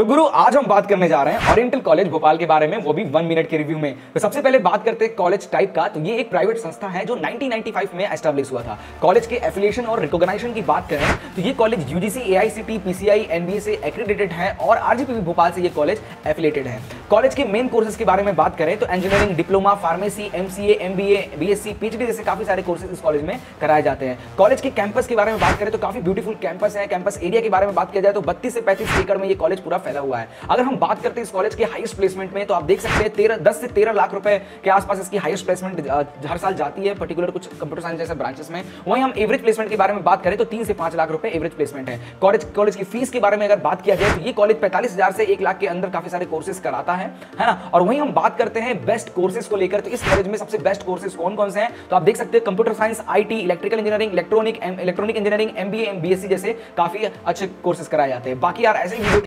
तो गुरु आज हम बात करने जा रहे हैं ओरिएंटल कॉलेज भोपाल के बारे में, वो भी 1 मिनट के रिव्यू में। तो सबसे पहले बात करते हैं कॉलेज टाइप का। तो ये एक प्राइवेट संस्था है जो 1995 में एस्टैब्लिश हुआ था। कॉलेज के एफिलिएशन और रिकॉग्नाइजेशन की बात करें तो ये college UGC, AICT, PCI, NBA से एक्रेडिटेड है और आरजीपीवी भोपाल से ये कॉलेज एफिलिएटेड है। कॉलेज के मेन कोर्सेज के बारे में बात करें तो engineering, diploma, pharmacy, MCA, MBA, BSc, PhD जैसे काफी सारे कोर्सेज इस कॉलेज में कराए जाते हैं। कॉलेज के कैंपस के बारे में बात करें तो काफी ब्यूटीफुल कैंपस है। कैंपस एरिया के बारे में बात किया जाए तो 32 से 35 एकड़ में ये कॉलेज पूरा फैला हुआ है। अगर हम बात करते हैं इस कॉलेज के हाईएस्ट प्लेसमेंट में तो आप देख सकते हैं 10 से 13 लाख रुपए के आसपास इसकी हाईएस्ट प्लेसमेंट हर साल जाती है, पर्टिकुलर कुछ कंप्यूटर साइंस जैसे ब्रांचेस में। वहीं हम एवरेज प्लेसमेंट के बारे में बात करें तो 3 से 5 लाख रुपए एवरेज प्लेसमेंट है। कॉलेज की फीस के बारे में अगर बात किया जाए तो ये कॉलेज 45,000 से 1 लाख के अंदर काफी सारे कोर्सेज कराता है ना। और वहीं हम बात करते हैं बेस्ट कोर्सेज को लेकर तो इस कॉलेज में सबसे बेस्ट कोर्सेज कौन कौन से हैं तो आप देख सकते हैं computer science, IT, electrical engineering, electronic engineering, MBA, MBSc जैसे काफी अच्छे कोर्सेज कराए जाते हैं। बाकी यार ऐसे ही